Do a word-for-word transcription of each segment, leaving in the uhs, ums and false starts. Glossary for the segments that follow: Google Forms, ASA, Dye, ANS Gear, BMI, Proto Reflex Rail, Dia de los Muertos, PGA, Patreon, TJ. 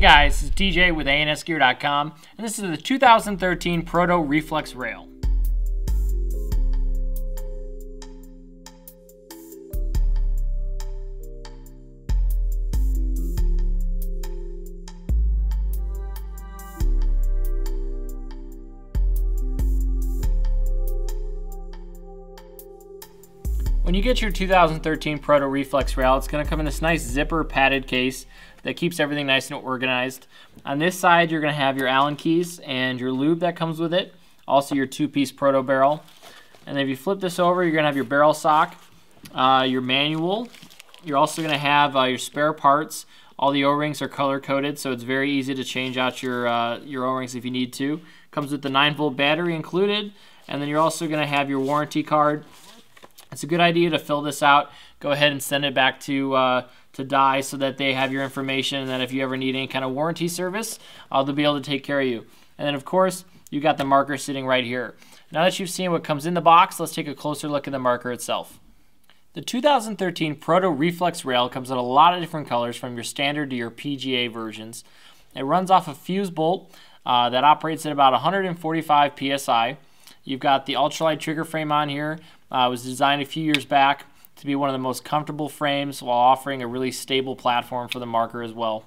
Hey guys, this is T J with A N S gear dot com, and this is the two thousand thirteen Proto Reflex Rail. When you get your two thousand thirteen Proto Reflex Rail, it's going to come in this nice zipper padded case that keeps everything nice and organized. On this side, you're going to have your Allen keys and your lube that comes with it, also your two-piece Proto barrel. And then if you flip this over, you're going to have your barrel sock, uh, your manual. You're also going to have uh, your spare parts. All the O-rings are color-coded, so it's very easy to change out your, uh, your O-rings if you need to. Comes with the nine volt battery included, and then you're also going to have your warranty card. It's a good idea to fill this out. Go ahead and send it back to uh, to Dye so that they have your information, and that if you ever need any kind of warranty service, uh, they'll be able to take care of you. And then of course, you got the marker sitting right here. Now that you've seen what comes in the box, let's take a closer look at the marker itself. The two thousand thirteen Proto Reflex Rail comes in a lot of different colors, from your standard to your P G A versions. It runs off a fuse bolt uh, that operates at about one hundred forty-five P S I. You've got the ultralight trigger frame on here. Uh, it was designed a few years back to be one of the most comfortable frames while offering a really stable platform for the marker as well.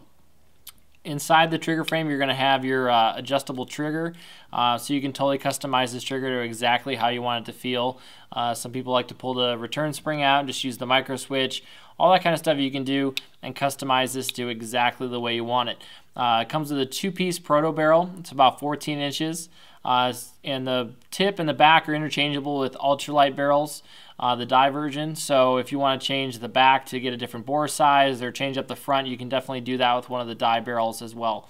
Inside the trigger frame, you're going to have your uh, adjustable trigger, uh, so you can totally customize this trigger to exactly how you want it to feel. Uh, some people like to pull the return spring out and just use the micro switch. All that kind of stuff you can do and customize this to exactly the way you want it. Uh, it comes with a two-piece Proto barrel. It's about fourteen inches. Uh, and the tip and the back are interchangeable with ultralight barrels, uh, the Dye version. So if you want to change the back to get a different bore size or change up the front, you can definitely do that with one of the Dye barrels as well.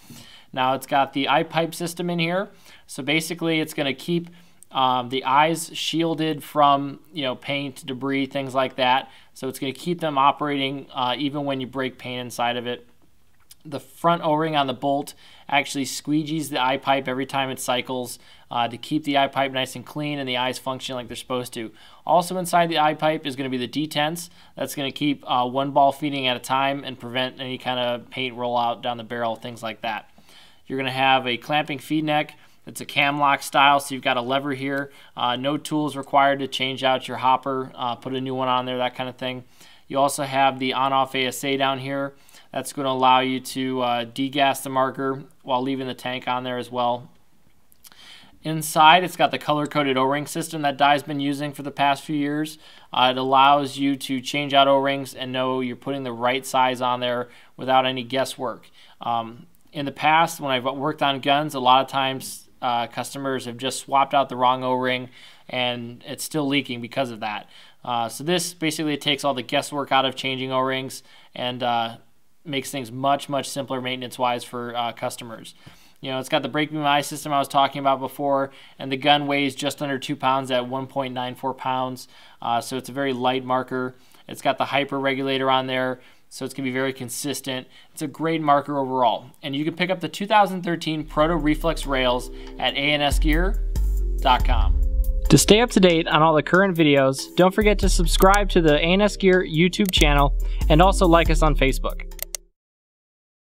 Now it's got the eye pipe system in here. So basically it's going to keep um, the eyes shielded from, you know, paint, debris, things like that. So it's going to keep them operating uh, even when you break paint inside of it. The front O-ring on the bolt actually squeegees the eye pipe every time it cycles uh, to keep the eye pipe nice and clean and the eyes function like they're supposed to. Also inside the eye pipe is going to be the detents. That's going to keep uh, one ball feeding at a time and prevent any kind of paint rollout down the barrel, things like that. You're going to have a clamping feed neck. It's a cam lock style, so you've got a lever here. Uh, no tools required to change out your hopper, uh, put a new one on there, that kind of thing. You also have the on-off A S A down here. That's going to allow you to uh, degas the marker while leaving the tank on there as well. Inside, it's got the color-coded O-ring system that Dye's been using for the past few years. Uh, it allows you to change out O-rings and know you're putting the right size on there without any guesswork. Um, in the past, when I've worked on guns, a lot of times uh, customers have just swapped out the wrong O-ring and it's still leaking because of that. Uh, so this basically takes all the guesswork out of changing O-rings and uh, makes things much, much simpler maintenance-wise for uh, customers. You know, it's got the brake B M I system I was talking about before, and the gun weighs just under two pounds at one point nine four pounds, uh, so it's a very light marker. It's got the hyper regulator on there, so it's going to be very consistent. It's a great marker overall, and you can pick up the two thousand thirteen Proto Reflex Rails at A N S gear dot com. To stay up to date on all the current videos, don't forget to subscribe to the A N S Gear YouTube channel and also like us on Facebook.